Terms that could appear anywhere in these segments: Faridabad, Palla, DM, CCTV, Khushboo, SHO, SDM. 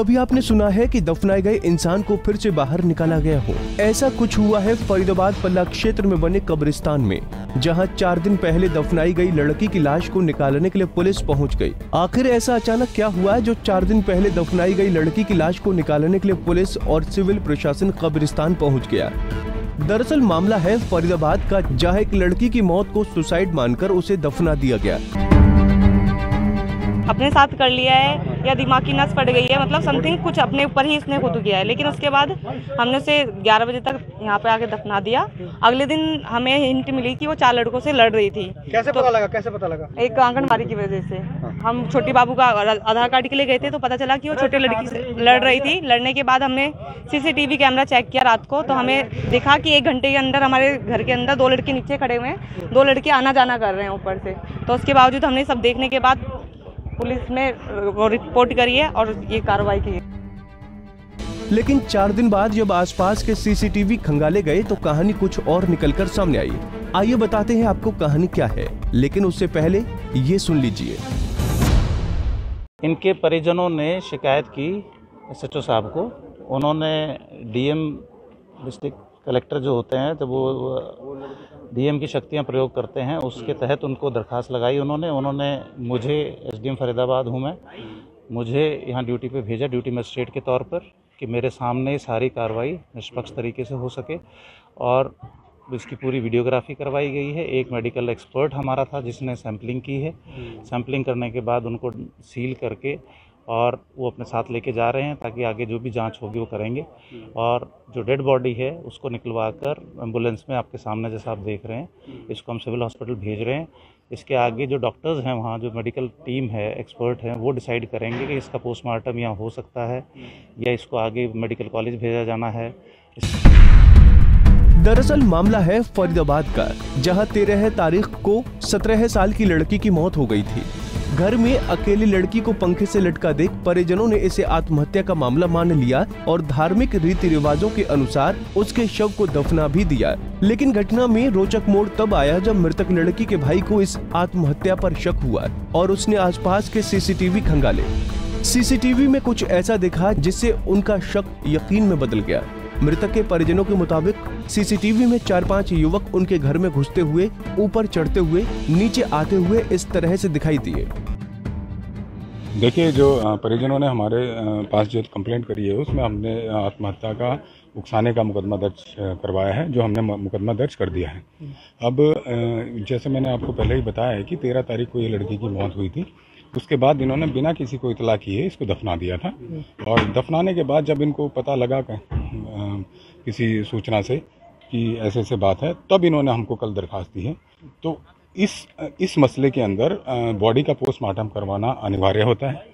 कभी आपने सुना है कि दफनाए गए इंसान को फिर से बाहर निकाला गया हो? ऐसा कुछ हुआ है फरीदाबाद पल्ला क्षेत्र में बने कब्रिस्तान में, जहां 4 दिन पहले दफनाई गई लड़की की लाश को निकालने के लिए पुलिस पहुंच गई। आखिर ऐसा अचानक क्या हुआ जो 4 दिन पहले दफनाई गई लड़की की लाश को निकालने के लिए पुलिस और सिविल प्रशासन कब्रिस्तान पहुँच गया? दरअसल मामला है फरीदाबाद का, जहाँ एक लड़की की मौत को सुसाइड मानकर उसे दफना दिया गया। अपने साथ कर लिया है या दिमाग की नस फट गई है, मतलब समथिंग कुछ अपने ऊपर ही इसने खुद किया है। लेकिन उसके बाद हमने उसे 11 बजे तक यहाँ पे आके दफना दिया। अगले दिन हमें हिंट मिली कि वो 4 लड़कों से लड़ रही थी। कैसे पता लगा? एक आंगनबाड़ी की वजह से। हम छोटी बाबू का आधार कार्ड के लिए गए थे तो पता चला कि वो छोटी लड़की से लड़ रही थी। लड़ने के बाद हमने CCTV कैमरा चेक किया रात को, तो हमें देखा कि 1 घंटे के अंदर हमारे घर के अंदर 2 लड़के नीचे खड़े हुए हैं, 2 लड़के आना जाना कर रहे हैं ऊपर से। तो उसके बावजूद हमने सब देखने के बाद पुलिस ने रिपोर्ट करी है और ये कार्रवाई की है। लेकिन 4 दिन बाद जब आसपास के CCTV खंगाले गए तो कहानी कुछ और निकलकर सामने आई। आइए बताते हैं आपको कहानी क्या है, लेकिन उससे पहले ये सुन लीजिए। इनके परिजनों ने शिकायत की SHO साहब को। उन्होंने DM डिस्ट्रिक्ट कलेक्टर जो होते हैं तो वो DM की शक्तियां प्रयोग करते हैं, उसके तहत उनको दरखास्त लगाई। उन्होंने मुझे SDM फरीदाबाद हूं मैं, मुझे यहां ड्यूटी पे भेजा ड्यूटी मजिस्ट्रेट के तौर पर कि मेरे सामने सारी कार्रवाई निष्पक्ष तरीके से हो सके। और इसकी पूरी वीडियोग्राफी करवाई गई है। एक मेडिकल एक्सपर्ट हमारा था जिसने सैम्पलिंग की है। सैम्पलिंग करने के बाद उनको सील करके और वो अपने साथ लेके जा रहे हैं ताकि आगे जो भी जांच होगी वो करेंगे। और जो डेड बॉडी है उसको निकलवा कर एम्बुलेंस में आपके सामने जैसा आप देख रहे हैं, इसको हम सिविल हॉस्पिटल भेज रहे हैं। इसके आगे जो डॉक्टर्स हैं वहाँ, जो मेडिकल टीम है, एक्सपर्ट हैं, वो डिसाइड करेंगे कि इसका पोस्टमार्टम यहाँ हो सकता है या इसको आगे मेडिकल कॉलेज भेजा जाना है। दरअसल मामला है फरीदाबाद का, जहाँ 13 तारीख को 17 साल की लड़की की मौत हो गई थी। घर में अकेली लड़की को पंखे से लटका देख परिजनों ने इसे आत्महत्या का मामला मान लिया और धार्मिक रीति रिवाजों के अनुसार उसके शव को दफना भी दिया। लेकिन घटना में रोचक मोड़ तब आया जब मृतक लड़की के भाई को इस आत्महत्या पर शक हुआ और उसने आसपास के CCTV खंगाले। CCTV में कुछ ऐसा दिखा जिससे उनका शक यकीन में बदल गया। मृतक के परिजनों के मुताबिक CCTV में 4-5 युवक उनके घर में घुसते हुए, ऊपर चढ़ते हुए, नीचे आते हुए इस तरह से दिखाई दिए। देखिए, जो परिजनों ने हमारे पास जो कंप्लेंट करी है उसमें हमने आत्महत्या का उकसाने का मुकदमा दर्ज करवाया है, जो हमने मुकदमा दर्ज कर दिया है। अब जैसे मैंने आपको पहले ही बताया है कि 13 तारीख को ये लड़की की मौत हुई थी। उसके बाद इन्होंने बिना किसी को इतला किए इसको दफना दिया था। और दफनाने के बाद जब इनको पता लगा किसी सूचना से कि ऐसे ऐसे बात है, तब इन्होंने हमको कल दरखास्त दी है। तो इस मसले के अंदर बॉडी का पोस्टमार्टम करवाना अनिवार्य होता है।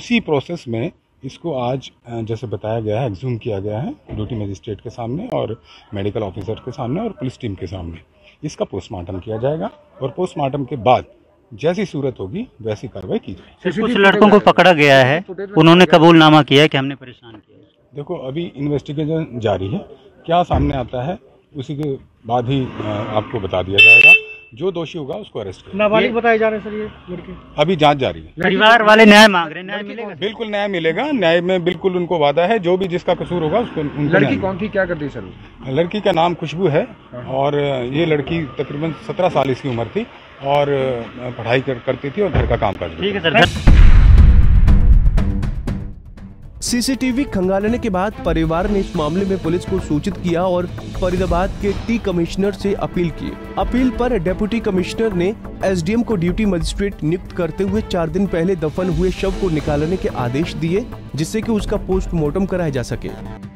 उसी प्रोसेस में इसको आज जैसे बताया गया है एक्ज्यूम किया गया है ड्यूटी मजिस्ट्रेट के सामने और मेडिकल ऑफिसर के सामने और पुलिस टीम के सामने। इसका पोस्टमार्टम किया जाएगा और पोस्टमार्टम के बाद जैसी सूरत होगी वैसी कार्रवाई की जाएगी। कुछ लड़कों को पकड़ा गया है, उन्होंने कबूलनामा किया है कि हमने परेशान किया। देखो, अभी इन्वेस्टिगेशन जारी है, क्या सामने आता है उसी के बाद ही आपको बता दिया जाएगा। जो दोषी होगा उसको अरेस्ट किया। नाबालिग बताए जा रहे हैं सर ये लड़के। अभी जांच जारी है। परिवार वाले न्याय मांग रहे हैं। न्याय मिलेगा, बिल्कुल न्याय मिलेगा। न्याय में बिल्कुल उनको वादा है, जो भी जिसका कसूर होगा उसको। लड़की कौन थी, क्या करती सर? लड़की का नाम खुशबू है और ये लड़की तकरीबन 17 साल इसकी उम्र थी और पढ़ाई करती थी और घर का काम करती थी। ठीक है सर। CCTV खंगालने के बाद परिवार ने इस मामले में पुलिस को सूचित किया और फरीदाबाद के टी कमिश्नर से अपील की। अपील पर डिप्टी कमिश्नर ने SDM को ड्यूटी मजिस्ट्रेट नियुक्त करते हुए 4 दिन पहले दफन हुए शव को निकालने के आदेश दिए, जिससे कि उसका पोस्टमार्टम कराया जा सके।